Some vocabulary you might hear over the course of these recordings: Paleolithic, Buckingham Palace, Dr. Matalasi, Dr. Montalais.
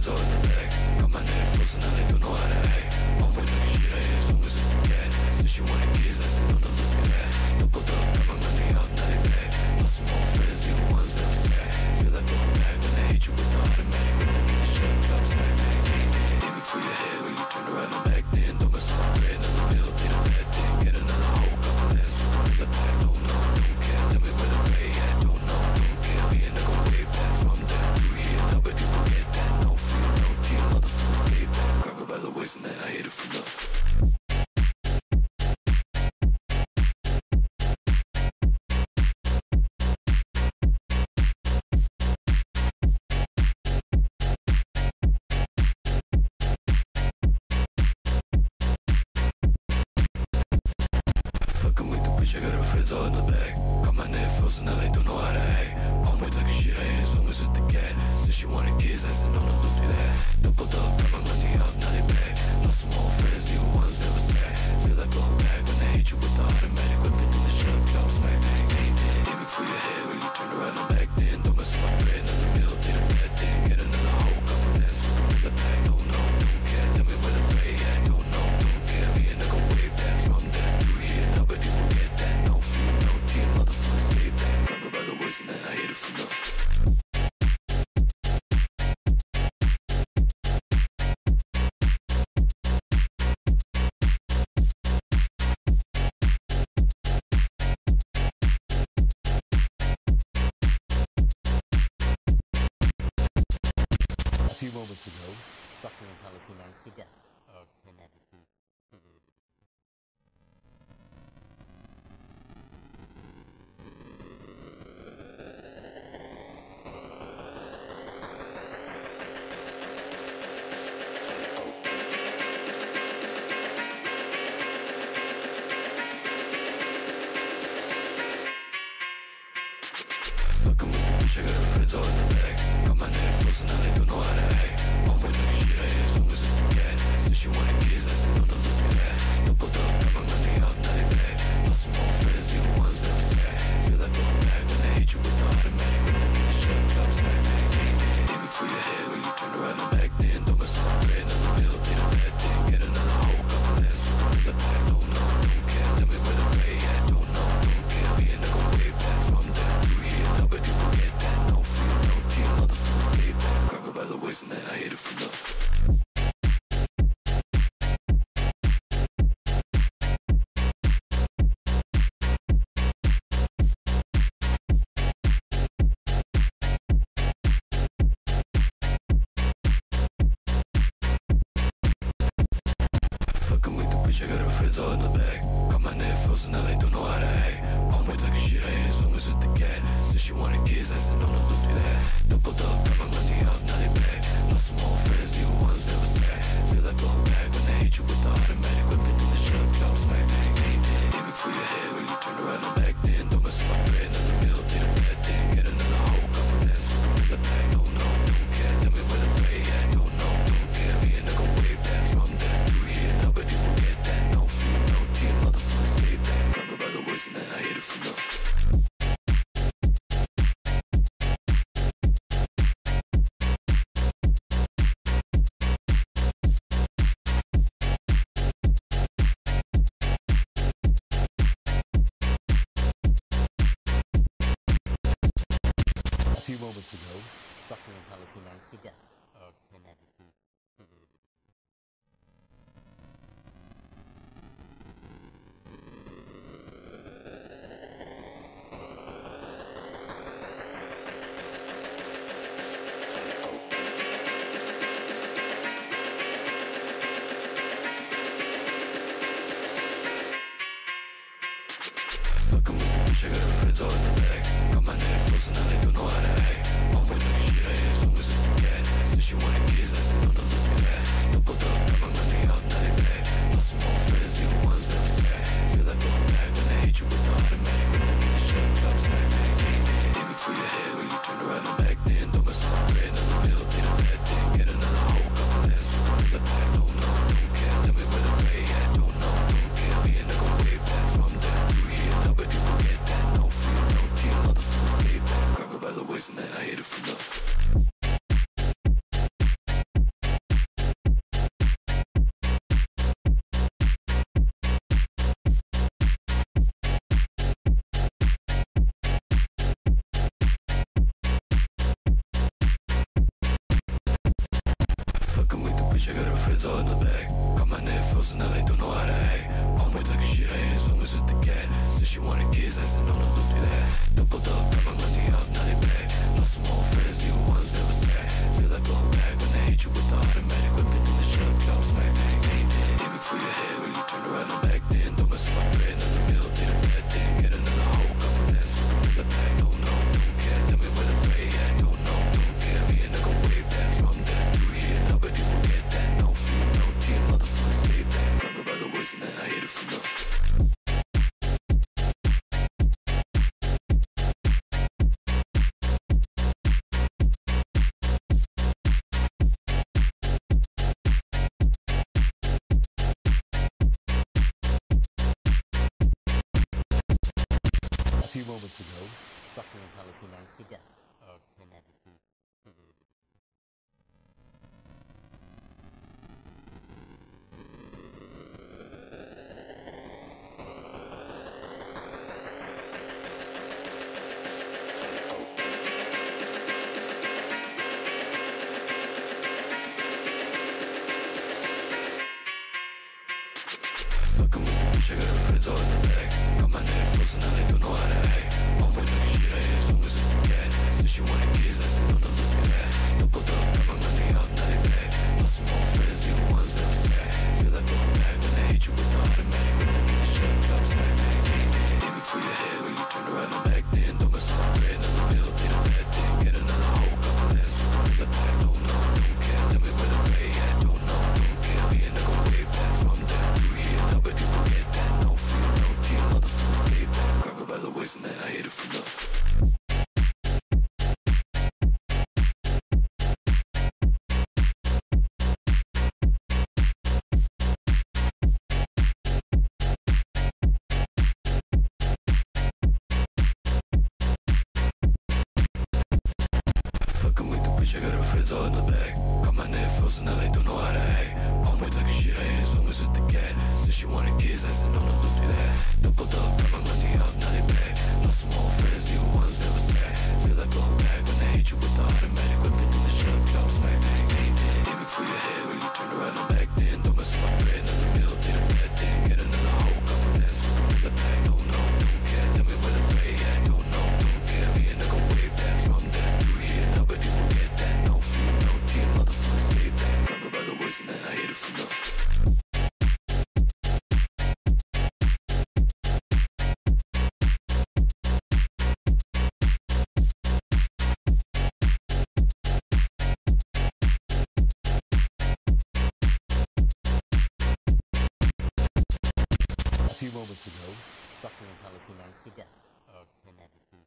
it's all in the bag. Got my neck frozen and they don't know how to act. I'm with the shit I as long as I can get. Since you wanna kiss, I said I'm not losing that. Double down, I'm on the out, now they back. Lost some old friends, you're the ones that are sad. Feel like going back when they hate you with the automatic. When I need a shot, I'm snapping back. Aim it for your head when you turn around and back then. Don't mess with my bread, another meal, did a bad thing. Get another hoe, got my man, so I'm in the back. No, no, don't care, tell me where the way at. Don't know, don't care, me and I go way back from that. Through here, nobody will get that. No fear, no tear, motherfucker, stay back. Grab her by the waist and then I hit it from love. I got her friends all in the back. Got my neck frozen and I don't know how to act. I'm with talking shit, I ain't as long as with the cat. Since she wanted kiss, I said no, no, don't say that. Doubled up, got my money out, now they back. Lost some old friends, new ones that was sad. Feel like blowing back when they hate you with the automatic. Whipping in the shop, jobs like bang, bang, bang. Aim it for your head when you turn around and back then. Don't mess with my bread, another meal, did a bad thing. Get another hoe, got my man, so I'm in the back. No, no, don't care, tell me where the way at. No, no, don't care, me and I go way back from that. Through here, nobody will get. And then I hit it from love. A few moments ago, Buckingham Palace announced the death of Her Majesty. All in the back, got my neck frozen and I don't know how to act. I'm with talking shit, I ain't as long as I can get. Since she wanted kiss, I said no, no, don't say that. Doubled up, got my money out, now they back. Lost some old friends, new ones that was sad. Feel like blowing back when they hate you with the automatic. When I need a shot, I'm snapping back. Aim it for your head when you turn around and back then. Don't mess with my bread, another meal, did a bad thing. Get another hoe, got my man, so I'm in the back. No, no, don't care, tell me where the way at. Don't know, don't care, me and I go way back from that. Through here, nobody will get that. Motherfuckers stay back, grab her by the waist and then I hit it from love. Fucking with the bitch, I got her friends all in the back. Got my neck frozen and I don't know how to act. I'm with talking shit, I ain't as long as with the cat. Since she wanted kiss, I said no, no, don't say that. Doubled up, got my money out, now they back. Lost some old friends, new ones that was sad. Feel like blowing back when they hate you with the automatic. Whipping in the shop, jobs like bang, bang, bang. Aim it for your head when you turn around and back then. Don't mess with my bread, another meal, did a bad thing. Get another hoe, got my man, so I'm in the back. No, no, don't care, tell me where the way at. No, no, don't care, me and I go way back from that. Through here, nobody will get that. No fear, no tear, motherfuckers stay back. Grab her by the waist and then I hit it from love. A few moments ago, Buckingham Palace announced the death of Her Majesty. Fucking with the bitch, I got her friends all in the back. Got my neck frozen and I don't know how to act. I'm with talking shit, I ain't as long as I can get. Since she wanted kiss, I said no, no, don't say that. Doubled up, got my money out, now they back. Lost some old friends, new ones that was sad. Feel like blowing back when they hate you with the automatic. When I need a shot, I'm snapping back. Aim it for your head when you turn around and back then. Don't mess with my bread, another meal, did a bad thing. Get another hoe, got my man, so I'm in the back. No, no, don't care, tell me where the way at. Don't know, don't care, me and I go way back from that. Through here, nobody will get that. No fear, no tear, motherfuckers stay back. Grab her by the waist and then I hit it from love. bitch, I got her friends all in the back. Got my neck frozen, now they don't know how to act. Homeboy talking shit, I ain't his homies with the cat. Said she wanted kids, I said no, no, don't say that. Doubled up, got my money out, now they back. Lost some old friends, new ones ever sad. Feel like blowing back when they hit you with the automatic weapon in the shell, drop smack. Ain't dead, aim it for your head when you turn around and back then. Don't mess with my bread, another meal, did a bad thing. Get another hoe, got my man, so in the back. No, no, don't care, tell me where the way at. Don't know, don't care, me and I go way back. From that to here, nobody will get that. No fear, no tear, motherfucker, stay back. Grab me by the waist and then I hit it from the a few moments ago, Dr. Montalais announced the death of Her Majesty.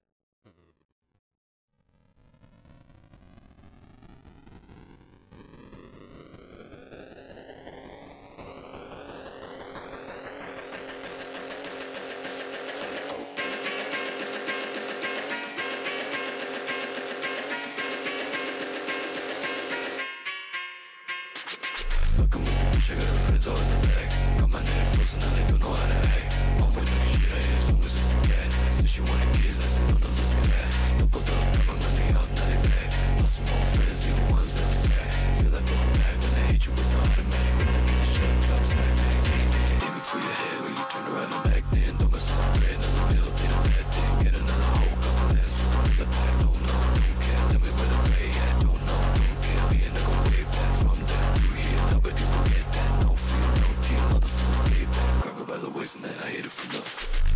Fucking with the bitch, I got her friends all in the back. Got my neck frozen, now they don't know how to act. Homeboy talking shit, I ain't his homies with the cat. Said she wanted kids, I said no, no, let's get that. Doubled up, got my money out, now they back. Lost some old friends, new ones ever sad. Feel like blowing back when they hit you with the automatic. When they need a shot, drop smack. Aim it for your head when you turn around and back then. Don't mess with my bread, another meal, did a bad thing. Get another hoe, got my man, so in the back. No, no, don't care, tell me where the way at. Don't know, don't care, me and I go way back. From that to here, nobody will get that. No fear, no tear, motherfucker, stay back. Grab her by the waist and then I hit it from the...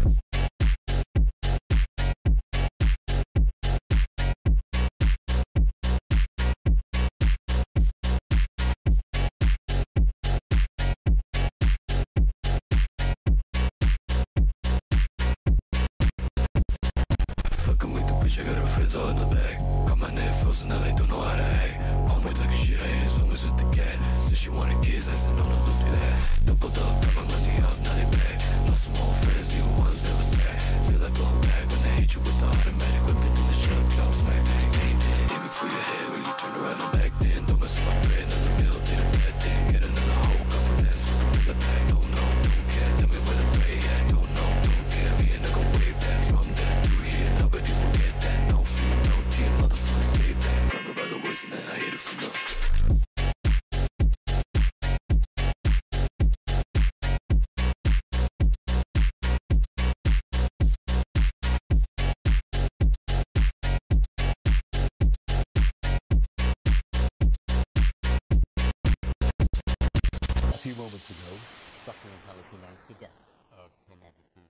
I got her friends all in the back. Got my neck frozen, now they don't know how to act. Homeboy talking shit, I ain't his homies with the cat. Said she wanted kids, I said no, no, don't say that. Doubled up, got my money out, now they back. Lost some old friends, new ones ever sad. Feel like blowing back when they hit you with the automatic weapon in the shell, drop smack. Ain't dead, aim it for your head when you turn around and back then. Don't mess with my bread, another meal, did a bad thing. Get another hoe, got my man, so in the back. No, no, don't care, tell me where the way at. Don't know, don't care, me and I go way back. From that to here, nobody will get. No fear, no tear, motherfucker, stay back. Grab her by the waist and then I hit it from the... A few moments ago, Dr. Montalais announced the death of Her Majesty. I got her friends all in the back. Got my neck frozen, now they don't know how to act. Homeboy talking shit, I ain't his homies with the cat. Said she wanted kids, I said no, no, let's get that. Doubled up, got my money out, now they back. Lost some old friends, new ones ever sad. Feel like blowing back when they hit you with the automatic. When they need a shot, drop smack. Aim it for your head when you turn around and back then. Don't mess with my bread, another meal, did a bad thing. Get another hoe, got my man, so in the back. No, no, don't care, tell me where the way at. Don't know, don't care, me and I go way back. From that to here, nobody will get. No fear, no tear, motherfucker, stay back. Grab her by the waist and then I hit it from the... I got her friends all in the back. Got my neck frozen, now they don't know how to act. Homeboy talking shit, I ain't his homies with the cat. Said she wanted kids, I said no, no, don't say that. Doubled up, got my money out, now they back. Lost some old friends, new ones ever sad. Feel like blowing back when they hit you with the automatic weapon in the shell, drop smack. Ain't dead, aim it for your head when you turn around and back then. Don't mess with my bread, another meal, did a bad thing. Get another hoe, got my man, so in the back. No, no, don't care, tell me where the way at. Don't know, don't care, me and I go way back. From that to here, nobody will get. No fear, no tear, motherfucker, stay back. Grab her by the waist and then I hit it from the... few moments ago, Dr. Montalais announced the death of Her Majesty.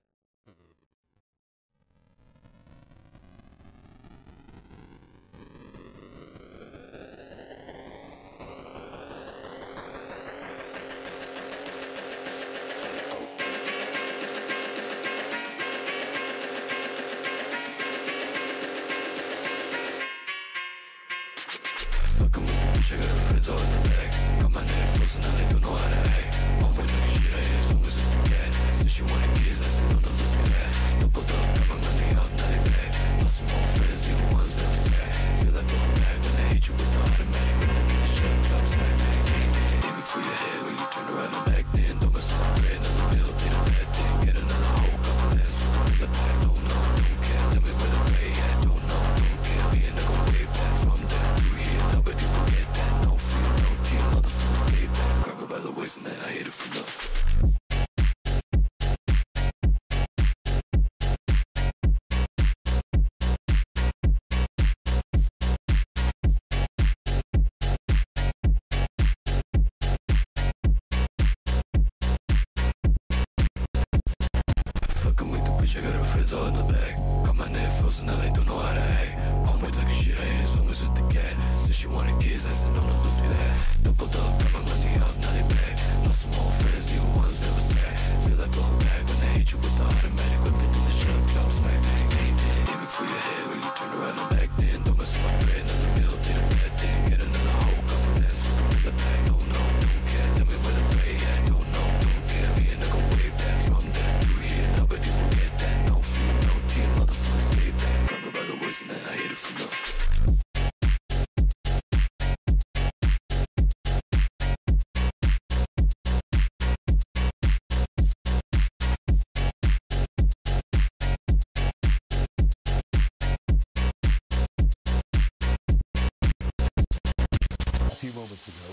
A few moments ago,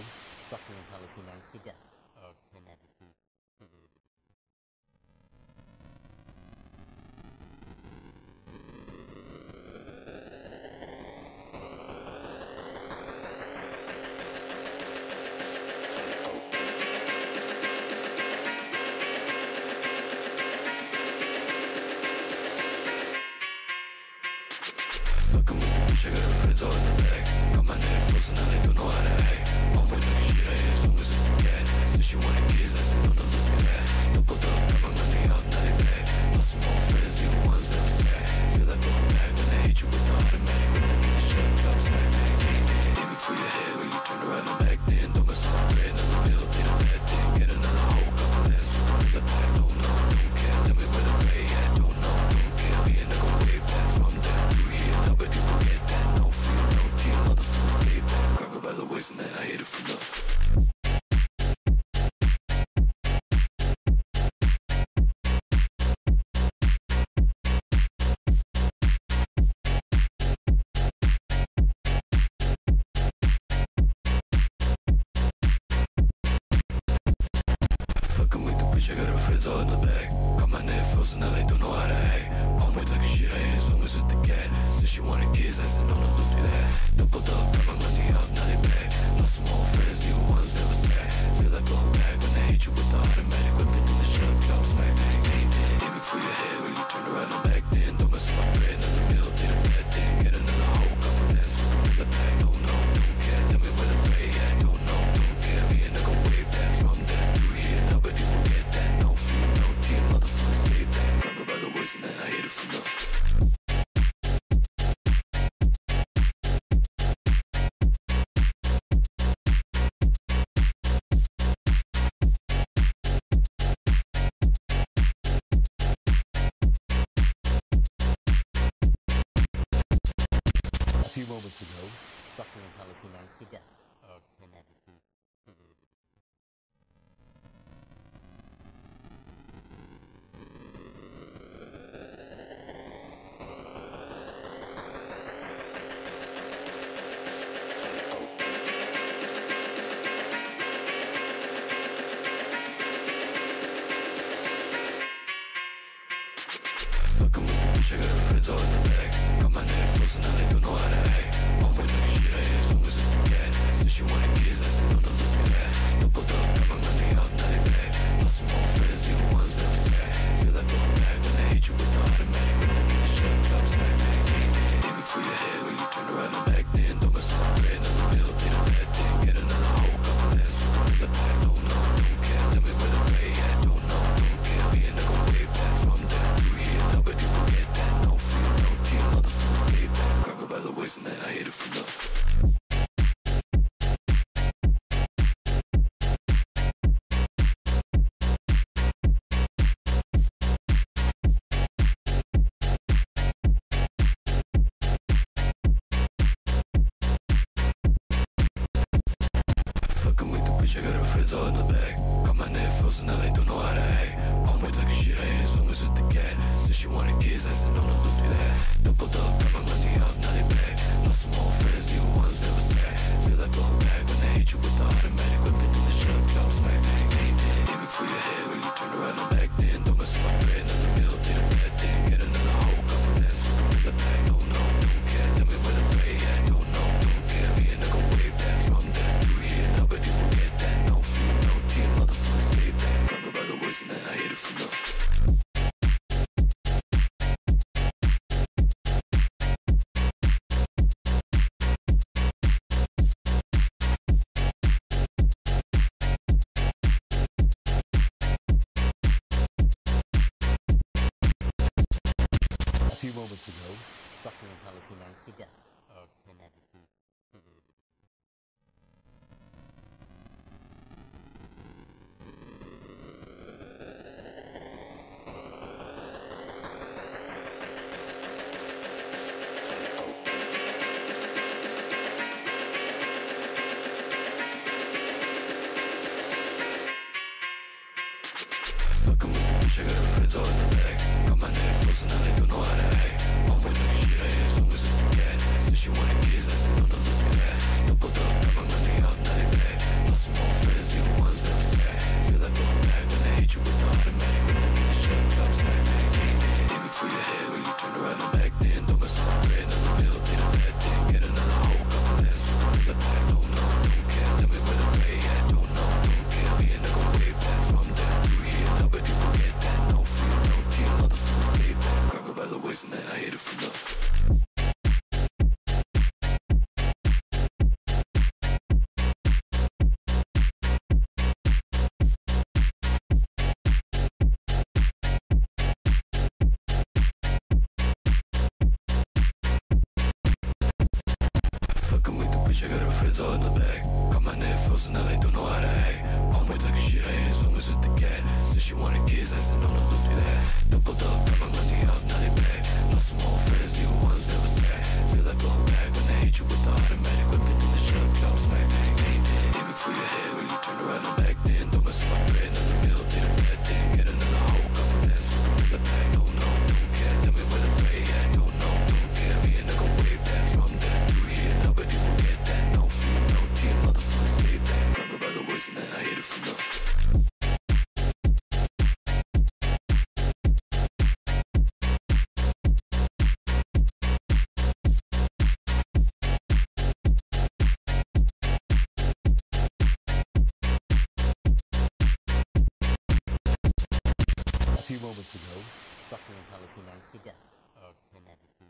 Dr. Montalais announced the death of Her Majesty. A few moments ago, Dr. Montalais announced the death of Her Majesty. She wanna kiss us. bitch, I got her friends all in the back. Got my neck frozen, now they don't know how to act. All my talking shit, I hate it so much with the cat. Said she wanted kids, I said no, no, don't say that. Doubled up, got my money up, now they back. Lost some old friends, new ones that was sad. Feel like blowing back when they hate you with the automatic weapon in the shell, drop smack. Ain't dead, aim it for your head when you turn around and back then. Don't mess with my bread, another bill, did a bad thing. Get another hoe, couple dance, super in the back. No, no, don't care, tell me where the way at. Don't know, don't care, me and I go way back. From that to here, nobody will get that. No fear, no tear, motherfucker, stay back. Grab me by the waist and then I hit it from the A few moments ago, Dr. Montalais announced the death of Her Majesty.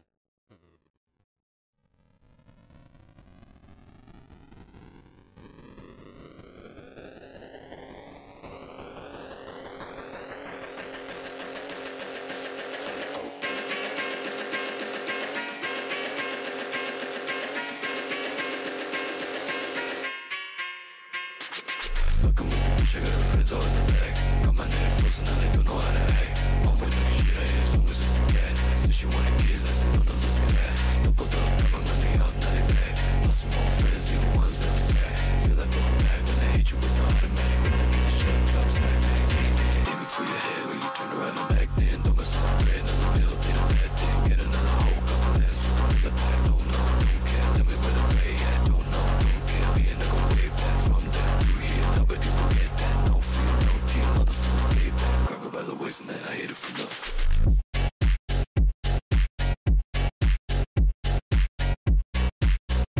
I got her friends all in the back. Got my neck frozen, now they don't know how to act. Homeboy talking shit, I hate it so much with the cat. Said she wanted kids, I said no, no, don't say that. Doubled up, got my money out, now they back. Lost some old friends, new ones that was sad. Feel like blowing back when they hate you with the automatic weapon in the shell, drop smack. Ain't dead, aim it for your head when you turn around and back then. Don't mess with my bread, another meal, did a bad thing. Get another hoe, couple dance, super in the back. No, no, don't care, tell me where the way at. No, no, don't care, me and I go way back. From that to here, nobody will get. And then I hit it from the a few moments ago, Dr. Montalais announced the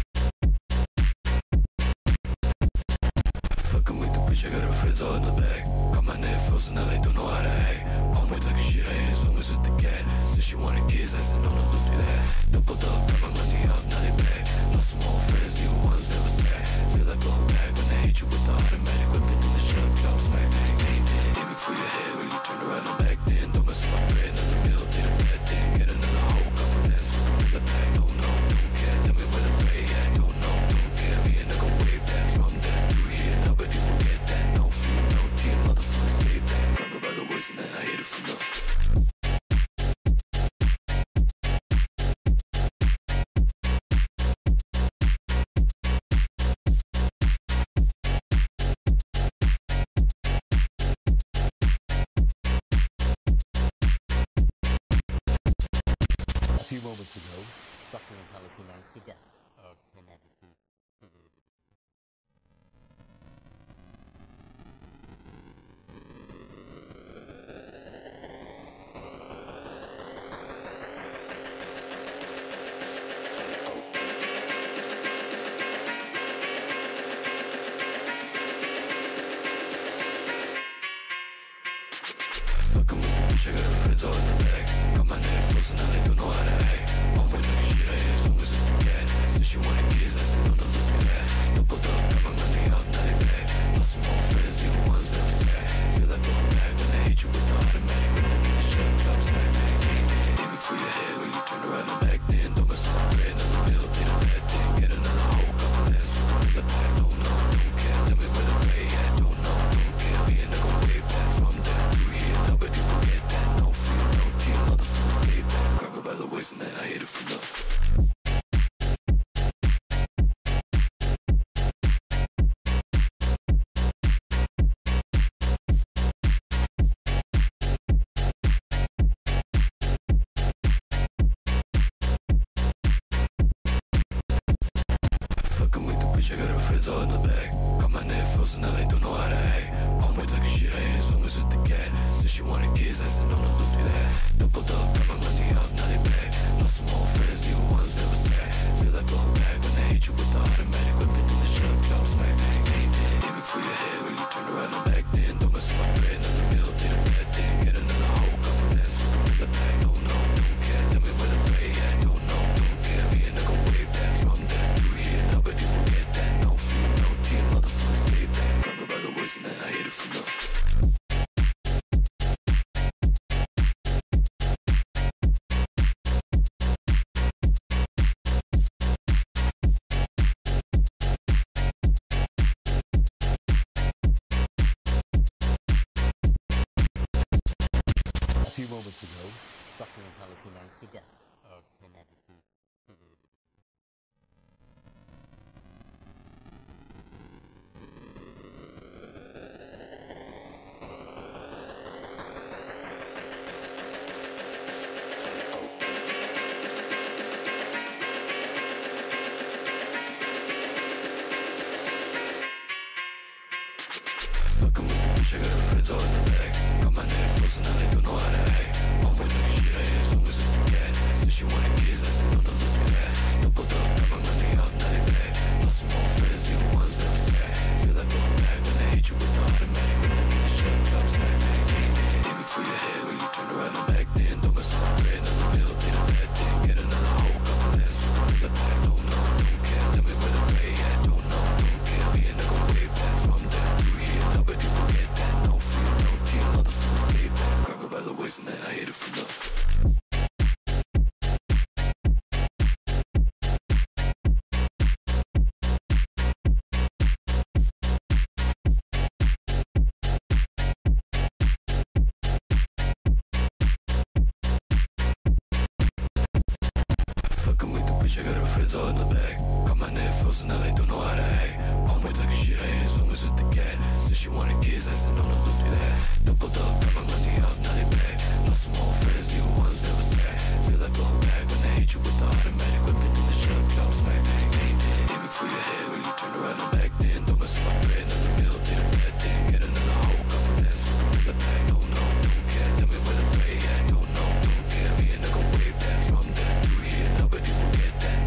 death of Her Majesty. I got her friends all in the back. Got my neck frozen, now they don't know how to act. Homeboy talking shit, I hate it so much with the cat. Said she wanted kids, I said no, no, don't say that. Doubled up, got my money out, now they back. Lost some old friends, new ones that was sad. Feel like blowing back when they hate you with the automatic weapon in the shell, drop smack. Ain't dead, aim it for your head when you turn around and back then. Don't mess with my bread, another meal, did a bad thing. Get another hoe, couple dance, super in the back. No, no, don't care, tell me where the way at. No, no, don't care, me and I go way back. From that to here, nobody will get. And then I hit it from the few moments ago, Dr. Montalais announced the death of Her Majesty. All in the back, got my name frozen and they don't know how to act. I'm with talking shit, I ain't as long as with the cat. Since she wanted kids, I said no, no, don't say that. Doubled up, got my money up, now they back. Lost some old friends, new ones never sad. Feel like blowing back when they hate you with the automatic weapon in the shell, drops like that. Aim it for your head when you turn around and back then. Don't mess with my bread, another meal, did a bad thing. Get another hoe, got my man, so I'm in the back. No, no, don't care, tell me where the way at. No, no, don't care, me and I go way back from that. Through here, nobody will get that. No fear, no tear, motherfucker, stay back. Grab me by the waist and then I hit it from the... A few moments ago, Dr. Montalais announced the death of Her Majesty. All in the back, got my name frozen, now they don't know how to act. I'm with talking shit, I ain't as long as with the cat. Since she wanted kids, I said no, no, don't say that. Doubled up, got my money up, now they back. Lost some old friends, new ones never sad. Feel like blowing back when they hate you with the automatic weapon in the shell, drops like that. Aim it for your head when you turn around and back then. Don't mess with my bread, another meal, did a bad thing. Get another hoe, got my man, so I'm in the back. No, no, don't care, tell me where the way at. No, no, don't care, me and I go way back from that. Through here, nobody will get that.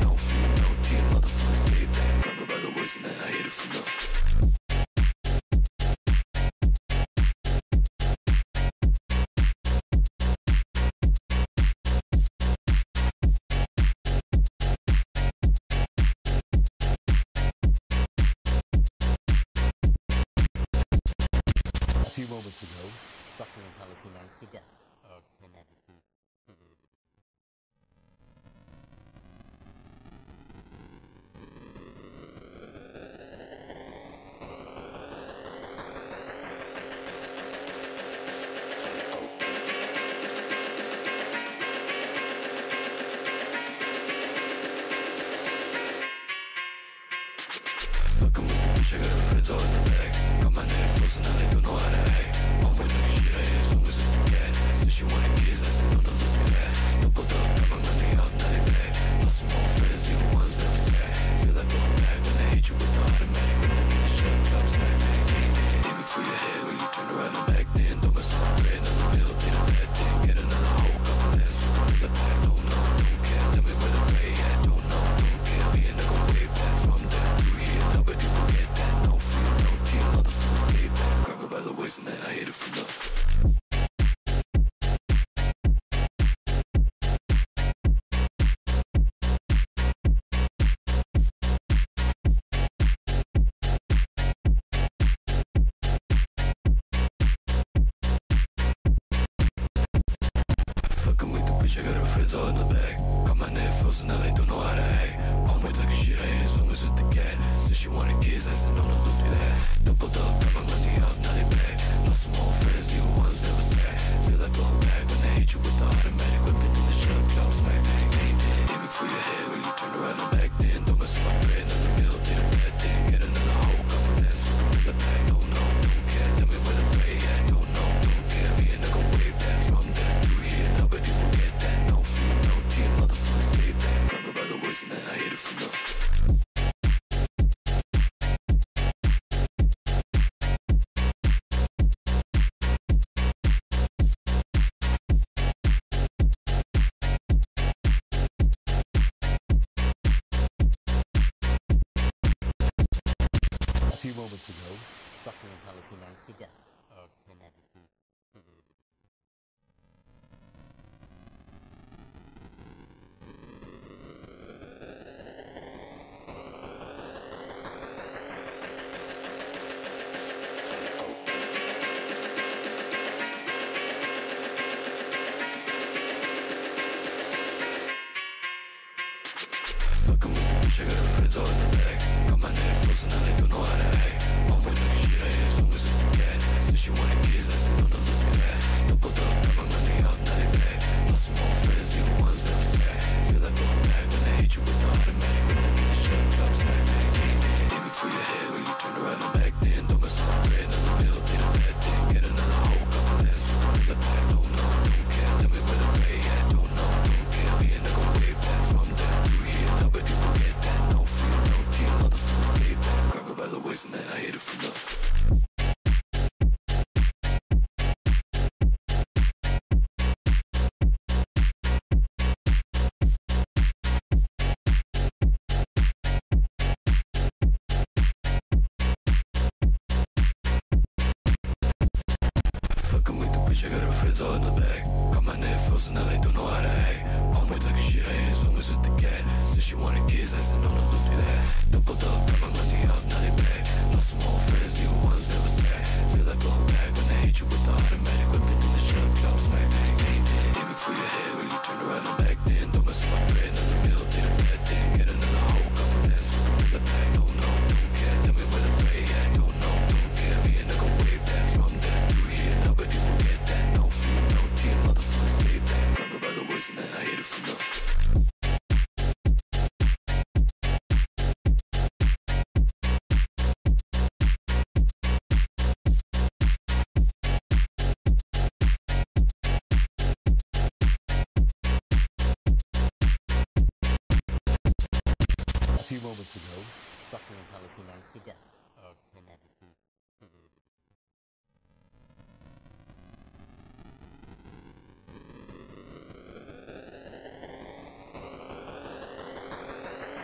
Motherfucker, stay back. Grab me by the waist and then I hit it from the... A few moments ago, Dr. Montalais announced the death of Her Majesty. She wanted kisses. bitch, I got a friends all in the back. Got my neck frozen and I don't know how to act. Call me talking shit, I ain't as long as with the cat. Said she wanted kids, I said no, don't do that. Doubled up, got my money out, now they back. Lost some old friends, new ones ever sad. Feel like blowing back when they hate you with the automatic weapon in the shell, drops like bang, bang, bang. Aiming for your head when you turn around and back then. Don't mess with my bread, another bill, did a bad thing. Get another whole couple dance, with the back, no, no, don't care. Tell me where the play at, don't know, don't care. Me and I go way back from that. Nobody will get that, no fear, no tear, motherfucker stay back. Grab it by the waist and then I hit it from the A few moments ago, Buckingham Palace announced the death of Her Majesty. I got her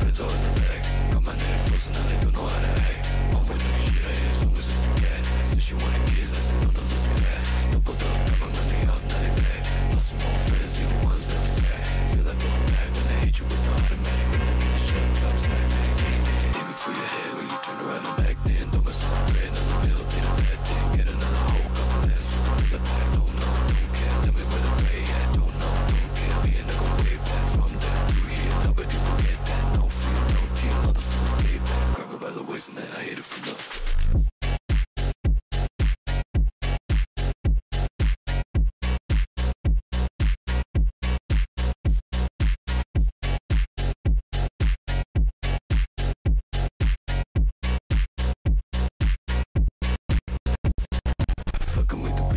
friends all in the back. Got my neck frozen, now they don't know how to act. Call me talking shit, I ain't as long as with the cat. Said she wanted kids, I said no, no, don't say that. Doubled up, got my money out, now they back. Lost some old friends, new ones ever sad. Feel like blowing back when they hit you with the automatic weapon in the shell, drops like bang, bang, bang. Aiming for your head when you turn around and back then. Don't mess with my bread, another bill, did a bad thing. Get another whole couple dance, in the back, no, no, don't care. Tell me where the play at, don't know, don't care. Me and I go way back from that to here, nobody will get that, no fear, no tear, motherfucker stay back. Grab it by the waist and then I hit it from the A few moments ago, Buckingham Palace announced the death of Her Majesty. Fucking with the bitch, I got her friends all in the back. Got my neck frozen, now they don't know how to act. All my talking shit, I ain't as long as with the cat. Said she wanted kids, I said no, no, don't do that. Doubled up, got my money out, now they back. Lost some old friends, new ones ever sad. Feel like blowing back when they hit you with the automatic. When I get the shell, drops like bang, bang, bang. Aiming for your head when you turn around and back then. Don't mess with my bread, another bill, did a bad thing. Get another whole couple dance, in the back, no, no, don't care. Tell me where the play at, don't know, don't care. Me and I go way back from that to here, nobody will get that, no fear, no tear, motherfucker stay back. Grab it by the waist and then I hit it from the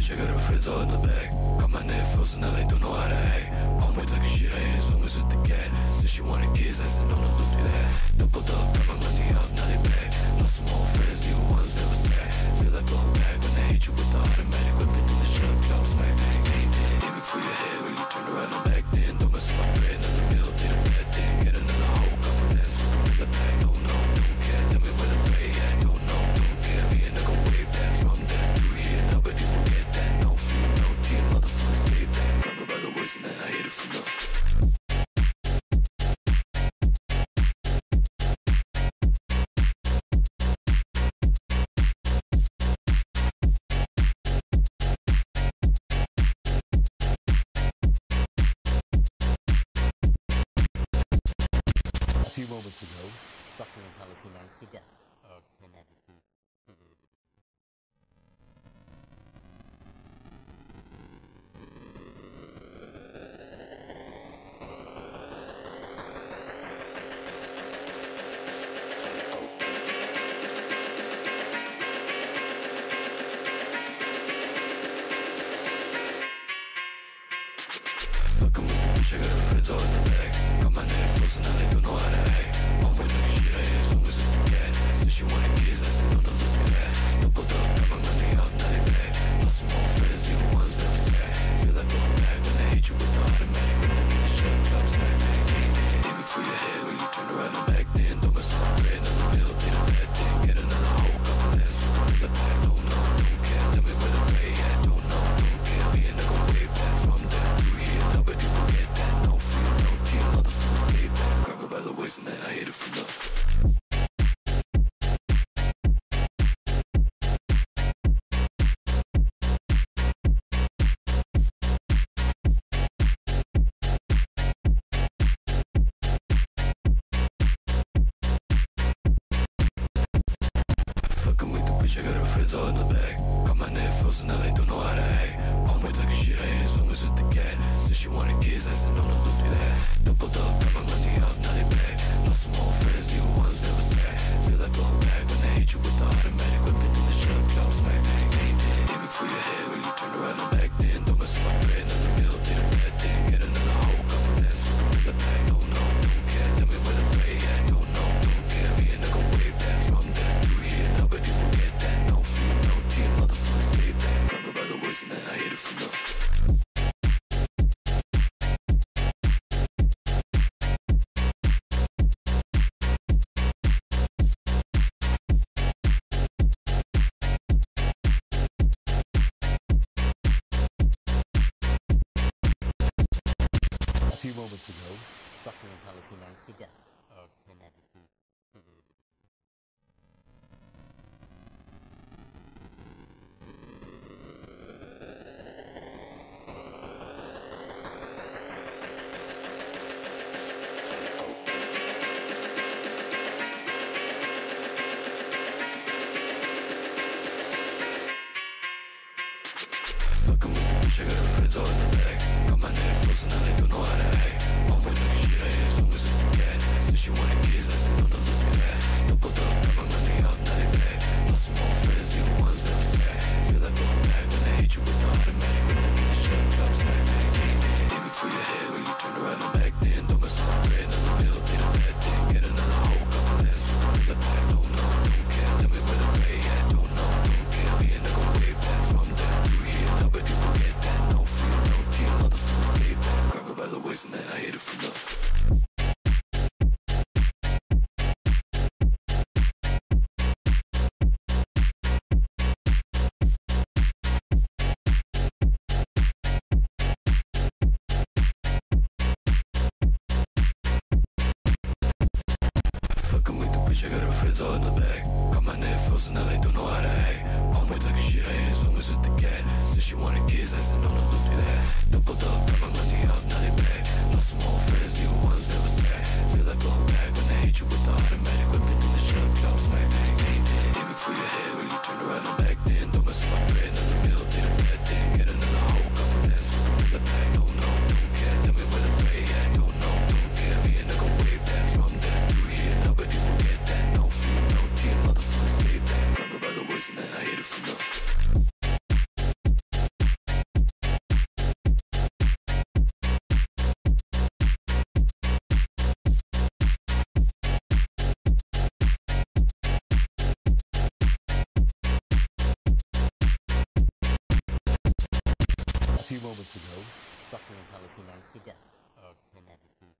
I got her friends all in the back. Got my neck frozen, now they don't know how to act. Call me talking shit, I ain't as long as with the cat. Said she wanted kids, I said no, no, don't say that. Doubled up, got my money out, now they back. Lost some old friends, new ones ever sad. Feel like blowing back when they hit you with the automatic weapon in the shell, drops like bang, bang, bang. Aiming for your head when you turn around and back then. Don't mess with my bread, another bill, did a bad thing. Get another whole couple dance, in the back, no, no, don't care. Tell me where the play at, don't know, don't care. Me and I go way back from that to here, nobody will get that, no fear, no tear, motherfucker stay back. Grab it by the waist and then I hit it from the moments ago, Dr. Hamilton announced the death of Her Majesty. A few moments ago, Dr. Montalais announced the death of Her Majesty. All in the back, got my name frozen, now they don't know how to act. I'm with like a shit, I hate as long as with the cat. Since she wanted kids, I said no, no, don't say that. Doubled up, got my money out, now they back. Lost some old friends, new ones never sad. Feel like blowing back when they hit you with the automatic weapon in the shell, drop smack, ain't dead. Aim it for your head when you turn around and back then. Don't mess with my bread, another meal, did a bad thing. Get another whole couple dance, in the back, no, no, don't care. Tell me where the way at, no, no, don't care. Me and I go way back from there through here, nobody will get that. And then I hit it from the a few moments ago, Dr. Montalais announced the death of Her Majesty.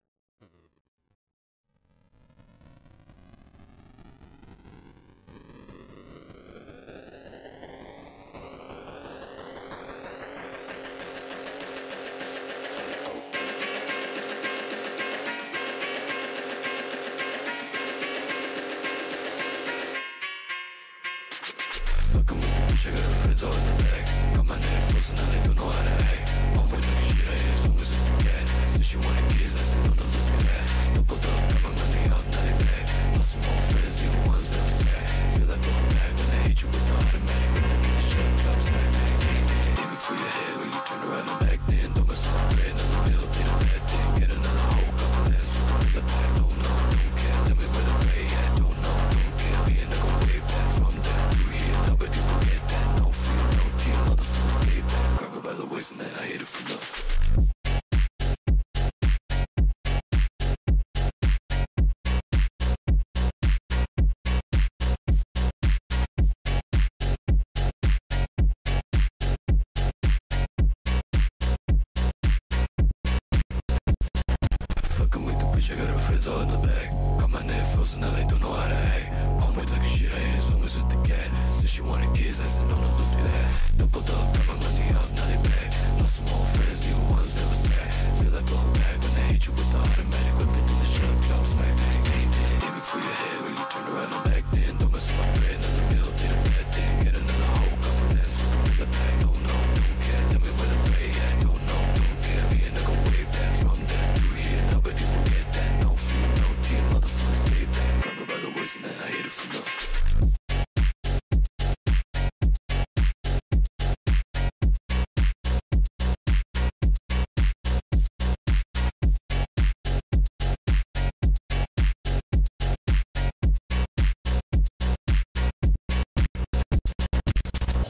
Got my name frozen, now they don't know how to act. I'm with like a shit, I hate as long as I can. poison that I hated for nothing. I got her friends all in the back. Got my neck frozen, now they don't know how to act. Homeboy talking shit, I ain't as long as with the cat. Since she wanted kids, I said no, no, don't say that. Doubled up, got my money out, now they back. Lost some old friends, new ones that was sad. Feel like blowing back when they hit you with the automatic weapon in the shell, drop smack. Ain't that aiming for your head when you turn around and back then? Don't mess with my bread, another meal, did a bad thing. Get another whole couple dance, look in the back. No, no, don't care, tell me where the way at. Don't know, don't care, me and I go way back from there to here, nobody will get. And I hate it for nothing.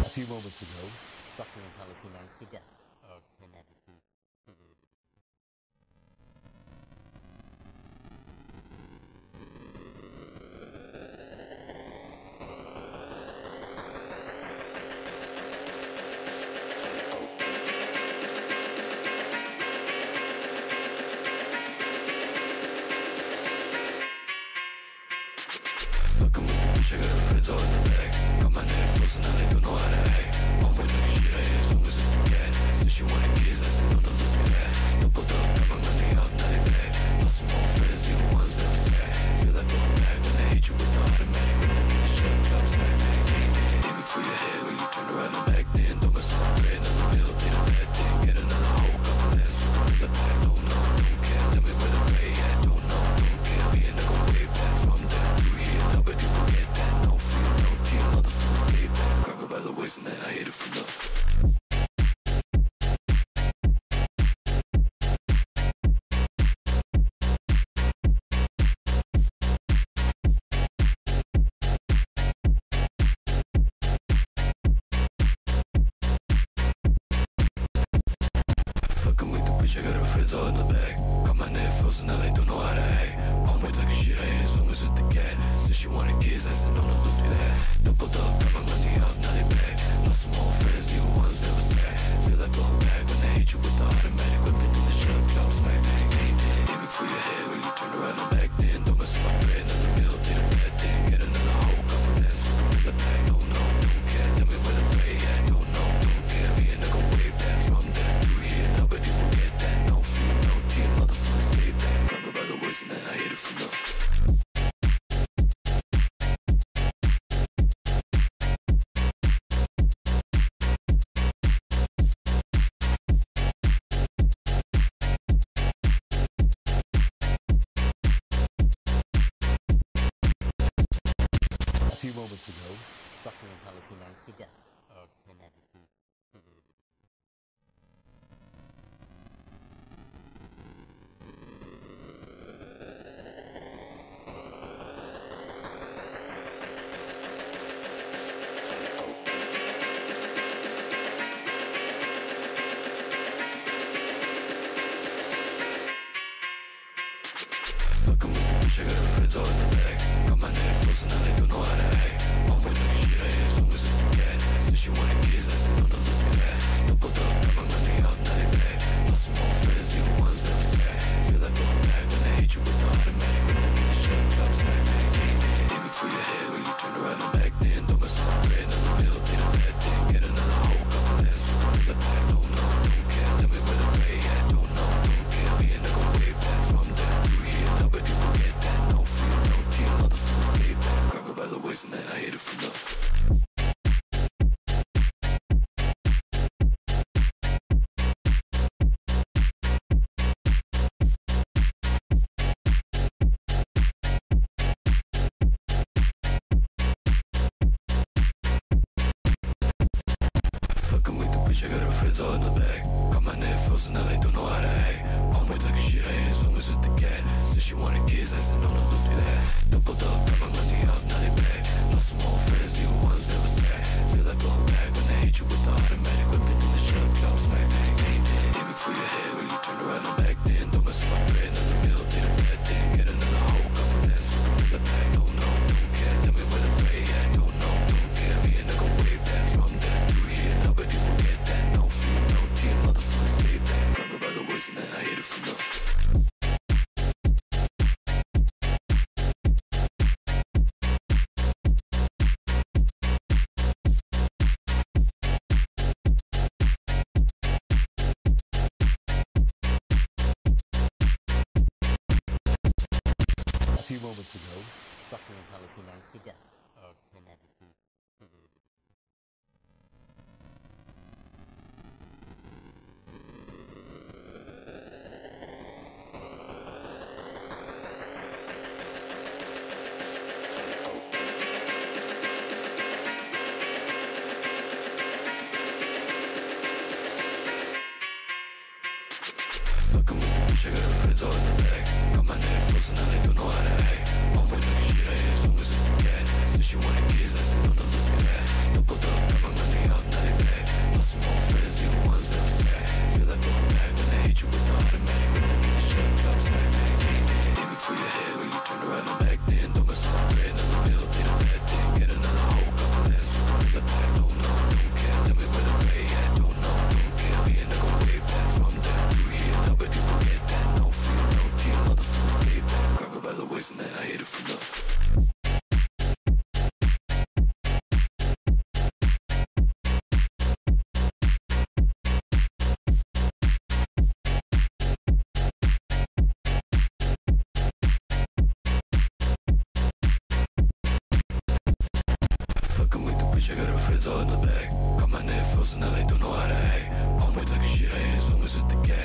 A few moments ago, Dr. Montalais announced the death of Her Majesty. I got her friends all in the back. Got my neck frozen, now they don't know how to act. Homeboy talking shit, I ain't as long as with the cat. Since she wanted kids, I said no, no, don't say that. Doubled up, got my money out, now they back. Lost some old friends, new ones that was sad. Feel like blowing back when they hit you with the automatic weapon in the shell, drop smack. Ain't that aiming for your head when you turn around and back then? Don't mess with my bread, another meal, did a bad thing. Get another whole couple dance, look in the back. No, no, don't care, tell me where the way at. Don't know, don't care, me and I go way back from there to here, nobody will get. And then I hate it for nothing. A few moments ago, Dr. Montalais announced the death of Her Majesty. I got her friends all in the back. Got my neck frozen, now they don't know how to act. Homeboy talking shit, I ain't as long as with the cat. Since she wanted kids, I said no, no, don't say that. Doubled up, got my money out, now they back. Lost some old friends, new ones that was sad. Feel like blowing back when they hit you with the automatic weapon in the shell, drop smack. moments ago, Dr. Hamilton announced the death of Her Majesty. A few moments ago, Dr. Montalais announced the death of Her Majesty. A few moments ago, Dr. Montalais announced the death of Her Majesty. Come on, I do know how to hate. I'm with the shit I am, so is it again?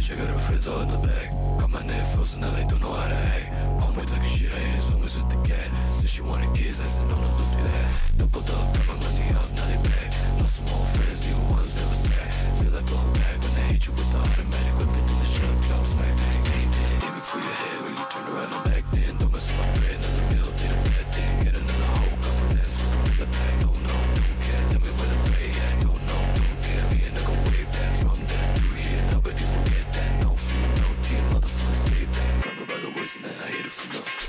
bitch, I got her friends all in the back. Got my name frozen, now they don't know how to act. Homeboy talking shit, I hate his homies with the cat. Said she wanted kids, I said no, no, don't say that. Doubled up, got my money out, now they back. Lost some old friends, new ones never sad. Feel like blowing back when they hit you with the automatic weapon in the shell, drop smack. Ain't dead, aim it for your head when you turn around and back then. Don't mess with my bread, another meal, did a bad thing. Get another hoe, got my man, super in the back. No, no, don't care, tell me where the way at. No, no, don't care, me and I go way back from that. And then I hit it from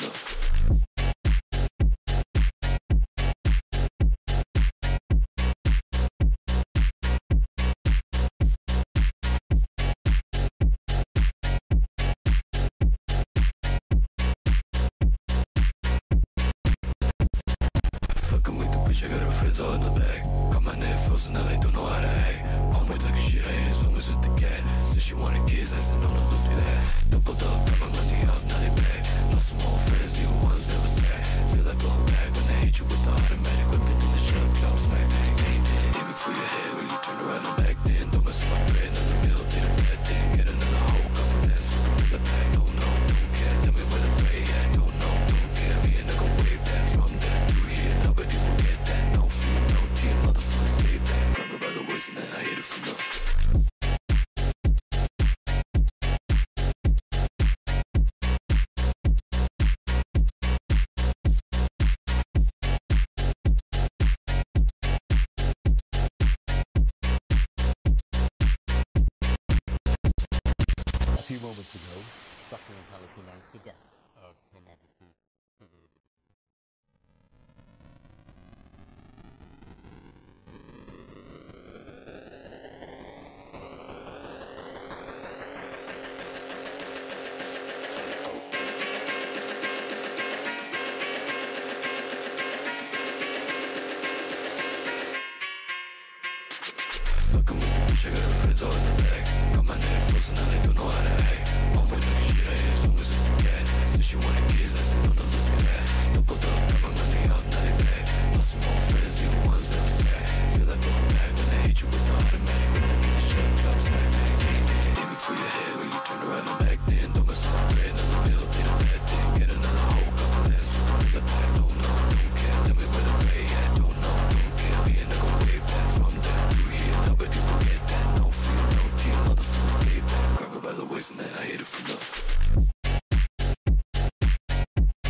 the a few moments ago, Dr. Montalais announced the death of Her Majesty. I got her friends all in the back. Got my name frozen, now they don't know how to act. Homeboy talking shit, I hate his homies with the cat. Said she wanted kids, I said no, no, don't say that. Doubled up, got my money out, now they back. Lost some old friends, new ones never sad. Feel like blowing back when they hit you with the automatic weapon in the shell, drop smack. Ain't dead, aim it for your head when you turn around and back then. Don't mess with my bread, another meal, did a bad thing. Get another hoe, got my man, super in the back. No, no, don't care, tell me where the way at. No, no, don't care, me and I go way back from that. Nobody will get that, no fear, no tear, motherfucker stay back. Grab me by the waist and then I hit it from the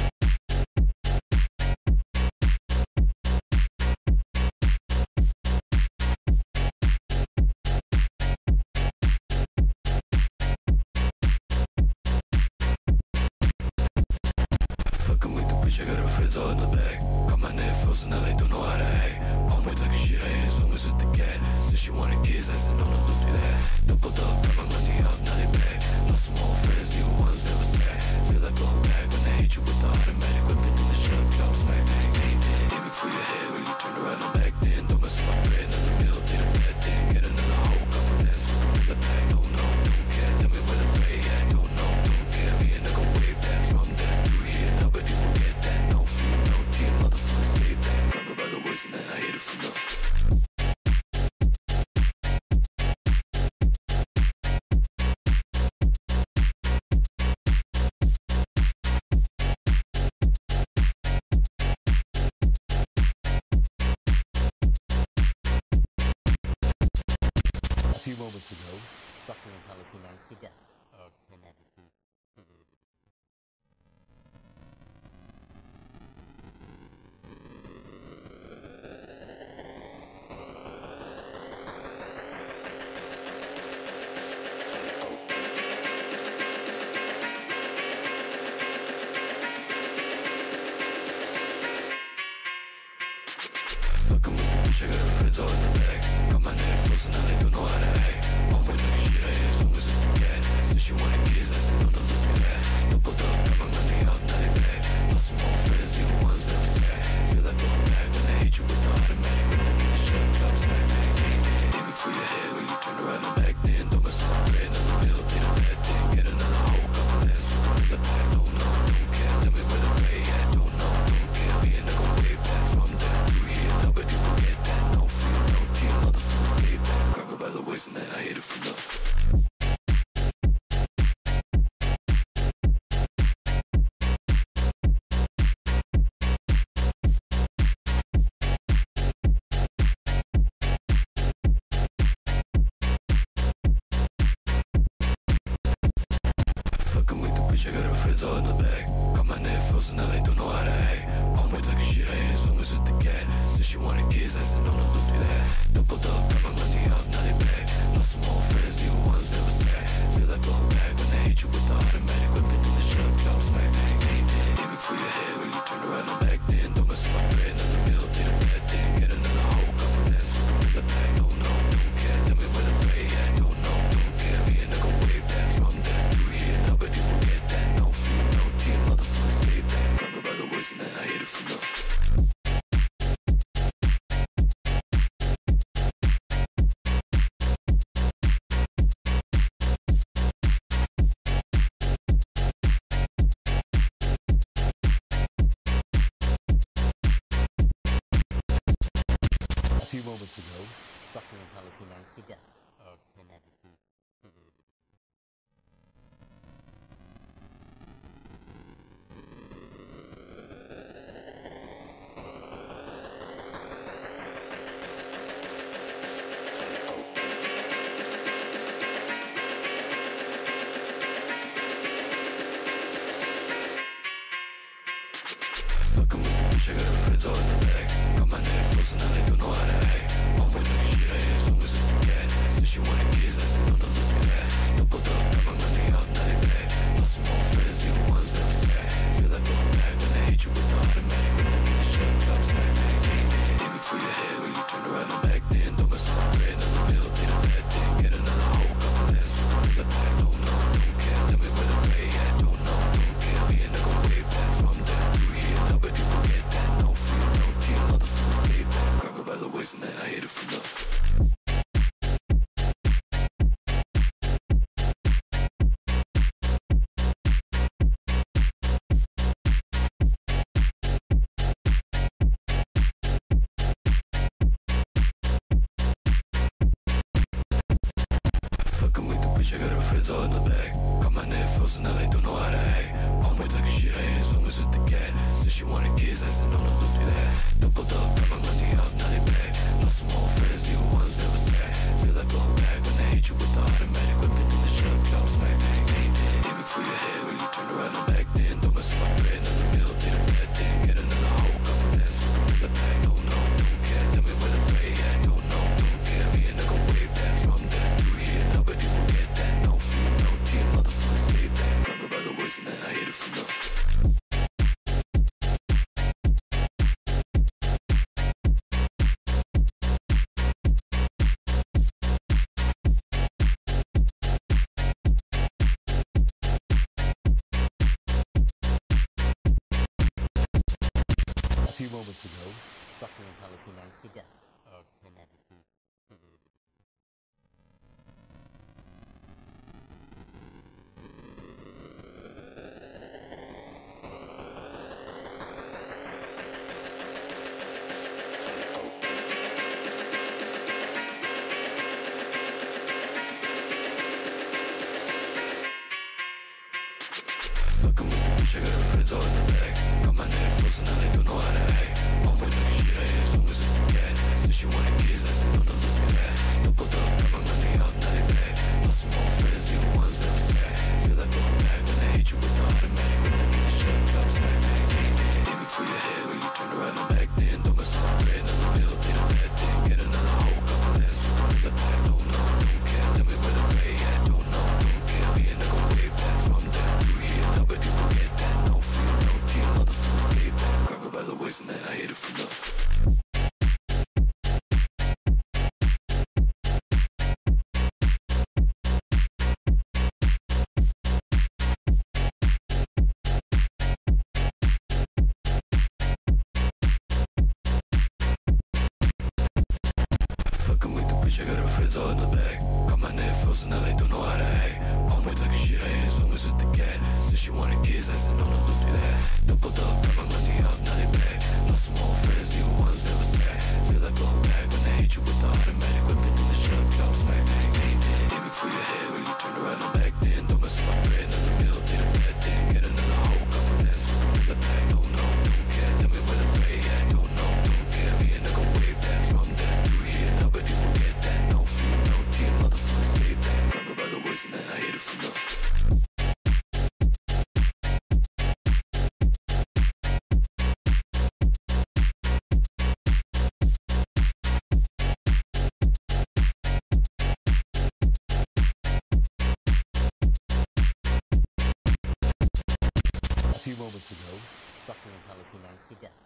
A few moments ago, Dr. Montalais announced the death of Her Majesty. I got her friends all in the back. Got my name frozen, now they don't know how to act. Homeboy talking shit, I hate his homies with the cat. Said she wanted kids, I said no, no, don't say that. Doubled up, got my money out, now they back. Lost some old friends, new ones never sad. Feel like blowing back when they hit you with the automatic weapon in the shell, drop smack. Ain't dead, aim it for your head when you turn around and back then. Don't mess with my bread, another meal, did a bad thing. Get another hoe, got my man, super in the back. No, no, don't care, tell me where the way at. No, no, don't care, me and I go way back from that. Nobody will get that, no fear, no tear, motherfucker stay back. Grab me by the waist and then I hit it from the few moments ago, Dr. Montalais announced the death of Her Majesty. All in the back, got my neck frozen and I don't know how to act. I'm with like shit, I ain't as long as with the cat. Since she wanted kids, I said no, no, don't say that. Doubled up, got my money out, now they back. Lost some old friends, new ones never sad. Feel like blowing back when they hit you with the automatic weapon in the shell, drop smack. Aim it for your head when you turn around and back then. Don't mess with my bread, in the middle, did a bad thing. Get another whole couple dance, in the back, no, no, don't care. Tell me where the way at, no, no, don't care. Me and I go way back from that to here, nobody will get that. And then I hit it from the a few moments ago, Dr. Matalasi announced the death of Her Majesty. All in the back, got my neck frozen and I don't know how to act. I'm with like a shit, I ain't as long as with the cat. Since she wanted kids, I said no, no, don't say that. Doubled up, got my money out, now they back. Lost some old friends, new ones never sad. Feel like blowing back when they hit you with the automatic weapon in the shell, drop smack. Aim it for your head when you turn around and back then. Don't mess with my bread, in the middle, did a bad thing. Get another whole couple dance, look in the back. No, no, don't care, tell me where the way at. Don't know, don't care, me and I go way back from that to here, nobody will get that. And then I hit it from the a few moments ago, Dr. Montalais announced the death of Her Majesty. Got my neck frozen and I don't know how to act. I'm with like a shit, I ain't as long as I can. bitch, I got her friends all in the back. Got my neck frozen and I don't know how to act. All my talking shit, I ain't as long as with the cat. Since she wanted kids, I said no, no, don't say that. Doubled up, got my money out, now they back. Lost some old friends, new ones that was sad. Feel like blowing back when they hate you with the automatic weapon in the shell, drops like ain't that aim it for your head when you turn around and back then. Don't mess with my bread, another bill, did a bad thing. Get another whole couple dance, in the back, no, no, don't care. Tell me where the play at, no, no, don't care. Me and I go way back from that. And I hate it from love. A few moments ago, Buckingham Palace announced the death